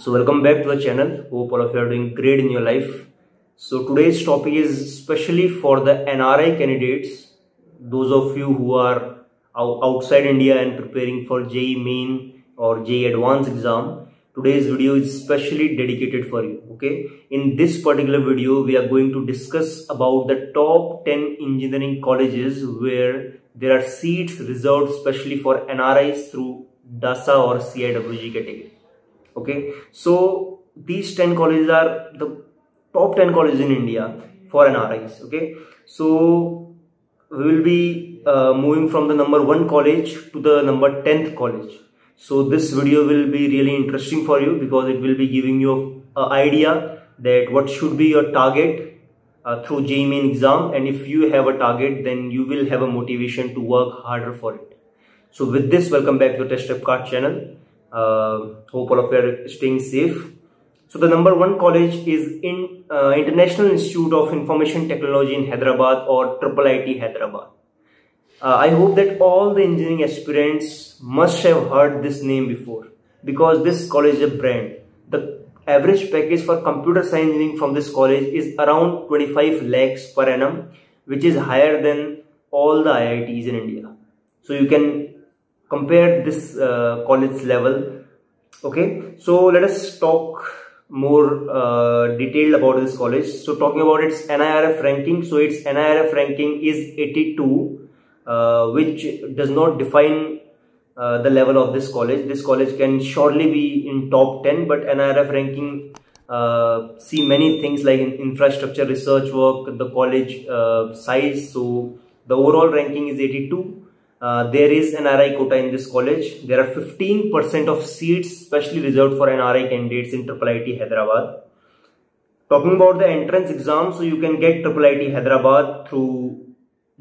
So welcome back to the channel. Hope all of you are doing great in your life. So today's topic is especially for the NRI candidates, those of you who are outside India and preparing for JEE Main or JEE Advanced exam. Today's video is specially dedicated for you. Okay, in this particular video we are going to discuss about the top 10 engineering colleges where there are seats reserved specially for NRIs through DASA or CIWG category. Okay, so these 10 colleges are the top 10 colleges in India for NRIs. Okay, so we will be moving from the number 1 college to the number 10th college. So this video will be really interesting for you because it will be giving you an idea that what should be your target through JEE Main exam, and if you have a target then you will have a motivation to work harder for it. So with this, welcome back to the TestprepKart channel. Hope all of you are staying safe. So the number 1 college is in International Institute of Information Technology in Hyderabad or IIIT Hyderabad. I hope that all the engineering aspirants must have heard this name before because this college is a brand. The average package for computer science engineering from this college is around 25 lakhs per annum, which is higher than all the IITs in India. So you can compare this college level. Okay, so let us talk more detailed about this college. So talking about its NIRF ranking, so its NIRF ranking is 82. Which does not define the level of this college. This college can surely be in top 10, but NIRF ranking see many things like infrastructure, research work, the college size. So the overall ranking is 82. There is NRI quota in this college. There are 15% of seats specially reserved for NRI candidates in IIIT Hyderabad. Talking about the entrance exam, so you can get IIIT Hyderabad through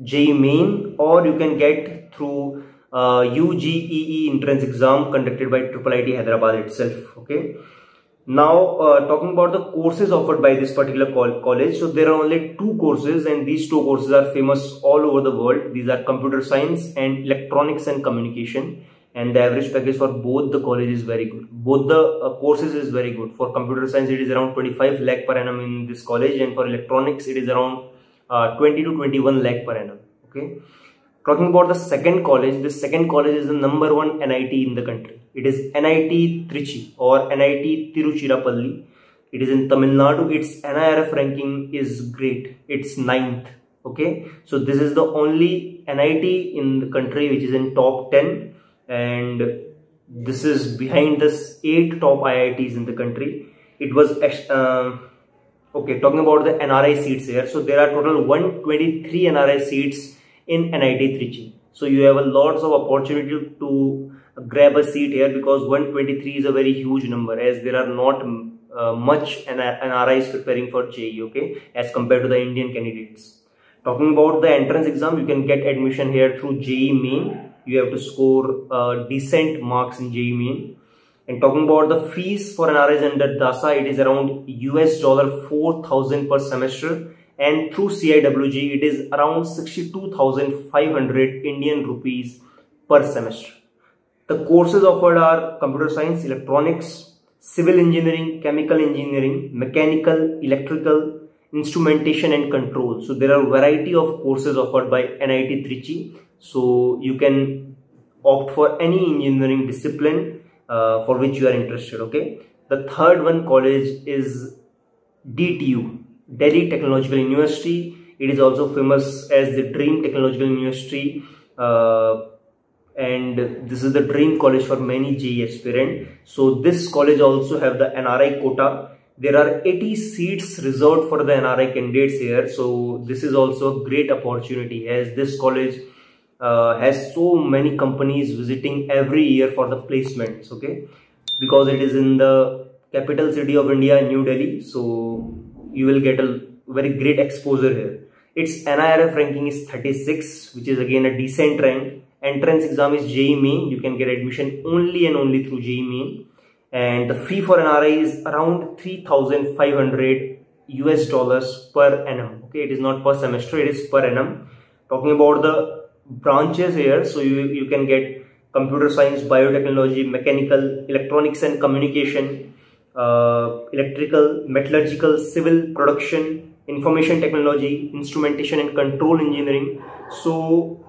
JEE Main, or you can get through UGEE entrance exam conducted by IIIT Hyderabad itself. Okay, now talking about the courses offered by this particular college, so there are only 2 courses, and these 2 courses are famous all over the world. These are computer science and electronics and communication, and the average package for both the college is very good. Both the courses is very good. For computer science it is around 25 lakh per annum in this college, and for electronics it is around 20 to 21 lakh per annum. Okay, talking about the second college, this second college is the number 1 NIT in the country. It is NIT Trichy or NIT Tiruchirapalli. It is in Tamil Nadu. Its NIRF ranking is great. It's 9th. Okay, so this is the only NIT in the country which is in top 10, and this is behind the 8 top IITs in the country. It was okay, talking about the NRI seats here. So there are total 123 NRI seats in NIT Trichy. So you have a lots of opportunity to grab a seat here because 123 is a very huge number, as there are not much NRIs preparing for JEE, okay, as compared to the Indian candidates. Talking about the entrance exam, you can get admission here through JEE Main. You have to score decent marks in JEE Main. And talking about the fees for NRIs under DASA, it is around $4,000 per semester, and through CIWG it is around 62,500 Indian rupees per semester. The courses offered are computer science, electronics, civil engineering, chemical engineering, mechanical, electrical, instrumentation and control. So there are a variety of courses offered by NIT Trichy. So you can opt for any engineering discipline for which you are interested. Okay, the third one college is DTU, Delhi Technological University. It is also famous as the Dream Technological University, and this is the dream college for many JEE aspirant. So this college also have the NRI quota. There are 80 seats reserved for the NRI candidates here. So this is also a great opportunity, as this college has so many companies visiting every year for the placements. Okay, because it is in the capital city of India, New Delhi, so you will get a very great exposure here. Its NIRF ranking is 36, which is again a decent rank. Entrance exam is JEE Main. You can get admission only and only through JEE Main, and the fee for NRI is around $3,500 per annum. Okay, it is not per semester, it is per annum. Talking about the branches here, so you can get computer science, biotechnology, mechanical, electronics and communication, electrical, metallurgical, civil, production, information technology, instrumentation and control engineering. So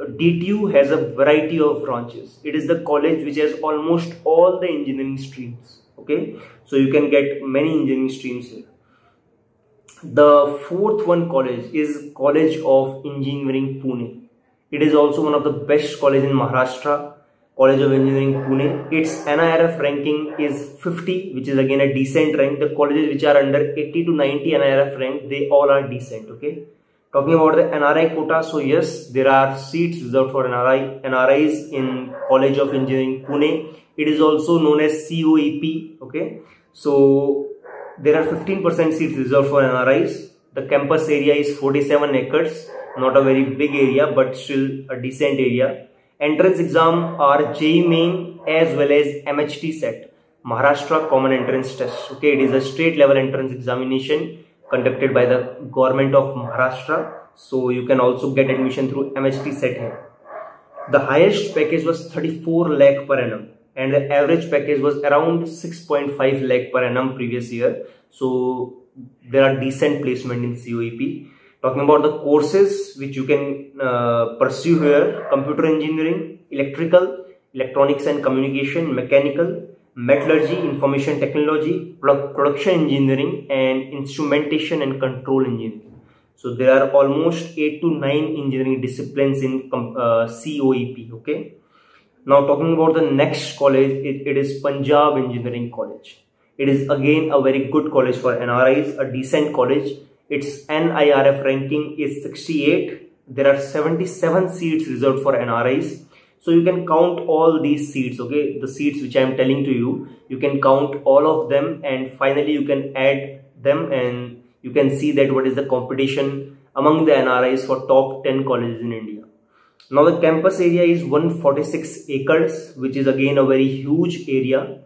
DTU has a variety of branches. It is the college which has almost all the engineering streams. Okay, so you can get many engineering streams here. The fourth one college is College of Engineering Pune. It is also one of the best college in Maharashtra, College of Engineering Pune. Its NIRF ranking is 50, which is again a decent rank. The colleges which are under 80 to 90 NIRF rank, they all are decent. Okay. Talking about the NRI quota, so yes, there are seats reserved for NRIs in College of Engineering Pune. It is also known as COEP. Okay. So there are 15% seats reserved for NRIs. The campus area is 47 acres. Not a very big area, but still a decent area. Entrance exam are JEE Main as well as MHT set, Maharashtra Common Entrance Test. Okay, it is a state level entrance examination conducted by the government of Maharashtra. So you can also get admission through MHT set here. The highest package was 34 lakh per annum and the average package was around 6.5 lakh per annum previous year. So there are decent placement in COEP. Talking about the courses which you can pursue here: computer engineering, electrical, electronics and communication, mechanical, metallurgy, information technology, production engineering and instrumentation and control engineering. So there are almost 8 to 9 engineering disciplines in COEP. Okay. Now talking about the next college, it is Punjab Engineering College. It is again a very good college for NRIs, a decent college. Its NIRF ranking is 68. There are 77 seats reserved for NRIs. So you can count all these seats, okay? The seats which I am telling to you, you can count all of them and finally you can add them and you can see that what is the competition among the NRIs for top 10 colleges in India. Now the campus area is 146 acres, which is again a very huge area.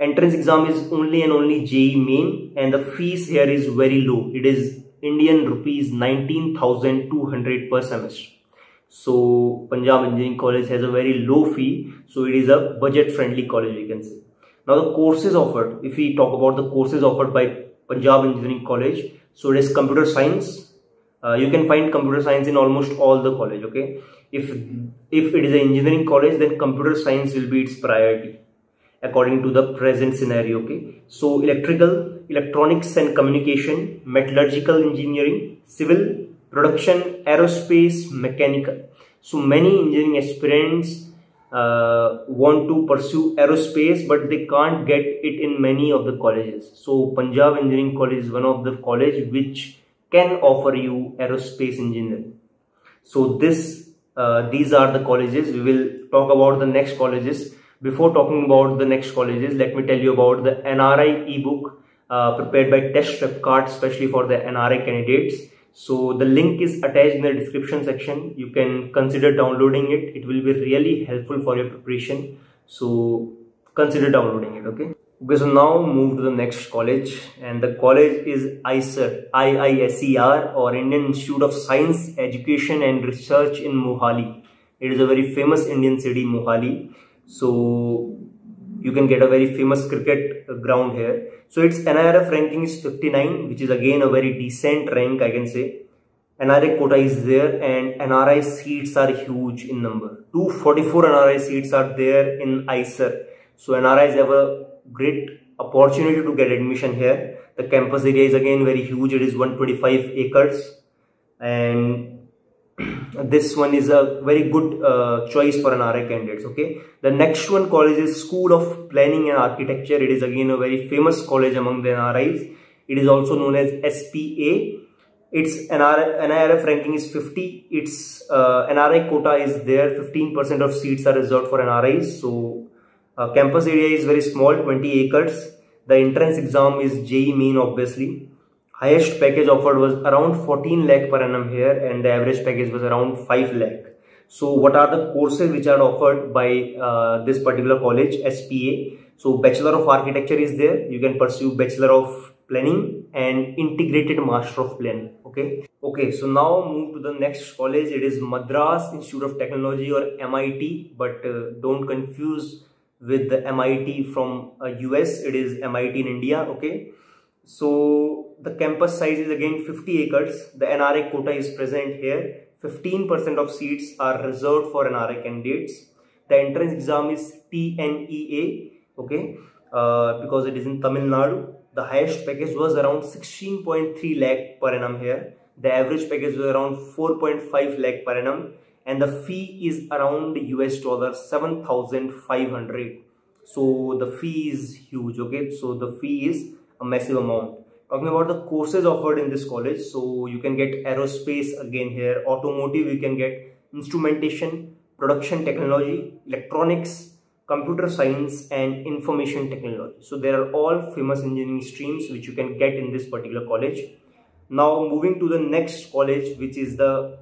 Entrance exam is only and only JEE Main and the fees here is very low. It is Indian rupees 19,200 per semester. So Punjab Engineering College has a very low fee. So it is a budget friendly college, you can say. Now the courses offered, if we talk about the courses offered by Punjab Engineering College. So it is computer science. You can find computer science in almost all the college. Okay. If it is an engineering college, then computer science will be its priority, according to the present scenario. Okay, so electrical, electronics and communication, metallurgical engineering, civil, production, aerospace, mechanical. So many engineering aspirants want to pursue aerospace, but they can't get it in many of the colleges. So Punjab Engineering College is one of the colleges which can offer you aerospace engineering. So these are the colleges. We will talk about the next colleges. Before talking about the next colleges, let me tell you about the NRI ebook prepared by TestprepKart, especially for the NRI candidates. So the link is attached in the description section. You can consider downloading it. It will be really helpful for your preparation. So consider downloading it. Okay. Okay. So now move to the next college, and the college is ICER, IISER, or Indian Institute of Science, Education and Research in Mohali. It is a very famous Indian city, Mohali. So you can get a very famous cricket ground here. So its NIRF ranking is 59, which is again a very decent rank, I can say. NRI quota is there and NRI seats are huge in number. 244 NRI seats are there in ICER. So NRIs have a great opportunity to get admission here. The campus area is again very huge. It is 125 acres and this one is a very good choice for NRI candidates. Okay, the next one college is School of Planning and Architecture. It is again a very famous college among the NRIs. It is also known as SPA. Its NIRF ranking is 50. Its NRI quota is there. 15% of seats are reserved for NRIs. So campus area is very small, 20 acres. The entrance exam is JEE Main, obviously. Highest package offered was around 14 lakh per annum here and the average package was around 5 lakh. So what are the courses which are offered by this particular college, SPA? So Bachelor of Architecture is there. You can pursue Bachelor of Planning and Integrated Master of Planning. Okay, so now move to the next college. It is Madras Institute of Technology, or MIT, but don't confuse with the MIT from US. It is MIT in India. Okay. So the campus size is again 50 acres. The NRI quota is present here. 15% of seats are reserved for NRI candidates. The entrance exam is TNEA. Okay. Because it is in Tamil Nadu. The highest package was around 16.3 lakh per annum here. The average package was around 4.5 lakh per annum. And the fee is around $7,500. So the fee is huge. Okay. So the fee is a massive amount. Talking about the courses offered in this college. So you can get aerospace again here. Automotive, you can get instrumentation, production technology, electronics, computer science and information technology. So there are all famous engineering streams which you can get in this particular college. Now moving to the next college, which is the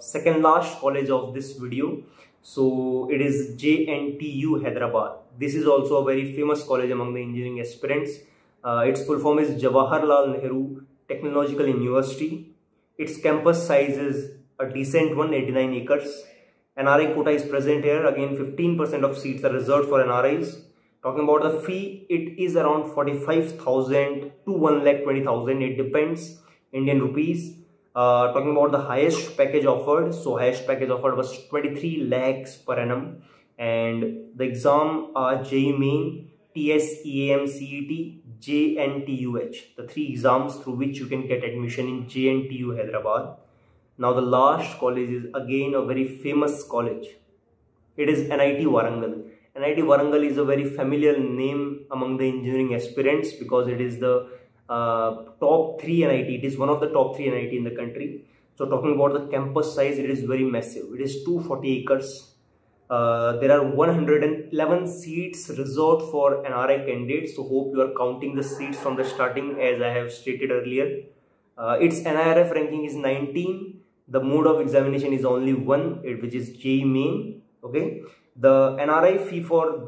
second last college of this video. So it is JNTU Hyderabad. This is also a very famous college among the engineering aspirants. Its full form is Jawaharlal Nehru Technological University. Its campus size is a decent 189 acres. NRI quota is present here. Again, 15% of seats are reserved for NRIs. Talking about the fee, it is around 45,000 to 1,20,000. It depends Indian rupees. Talking about the highest package offered. So highest package offered was 23 lakhs per annum. And the exam are JEE Main, TSEAMCET, JNTUH. The three exams through which you can get admission in JNTU Hyderabad. Now the last college is again a very famous college. It is NIT Warangal. NIT Warangal is a very familiar name among the engineering aspirants because it is the top 3 NIT. It is one of the top 3 NIT in the country. So talking about the campus size, it is very massive. It is 240 acres. There are 111 seats reserved for NRI candidates. So hope you are counting the seats from the starting as I have stated earlier. Its NIRF ranking is 19. The mode of examination is only one, which is JEE Main. Okay. The NRI fee for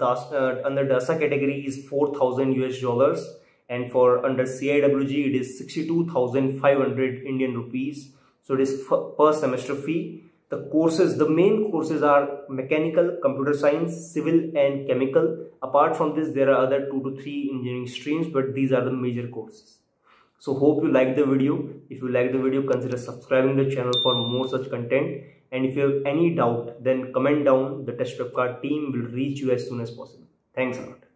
under DASA category is $4,000 and for under CIWG it is 62,500 Indian rupees. So it is per semester fee. The courses, the main courses are mechanical, computer science, civil and chemical. Apart from this, there are other 2 to 3 engineering streams, but these are the major courses. So hope you like the video. If you like the video, consider subscribing the channel for more such content. And if you have any doubt, then comment down. The TestprepKart team will reach you as soon as possible. Thanks a lot.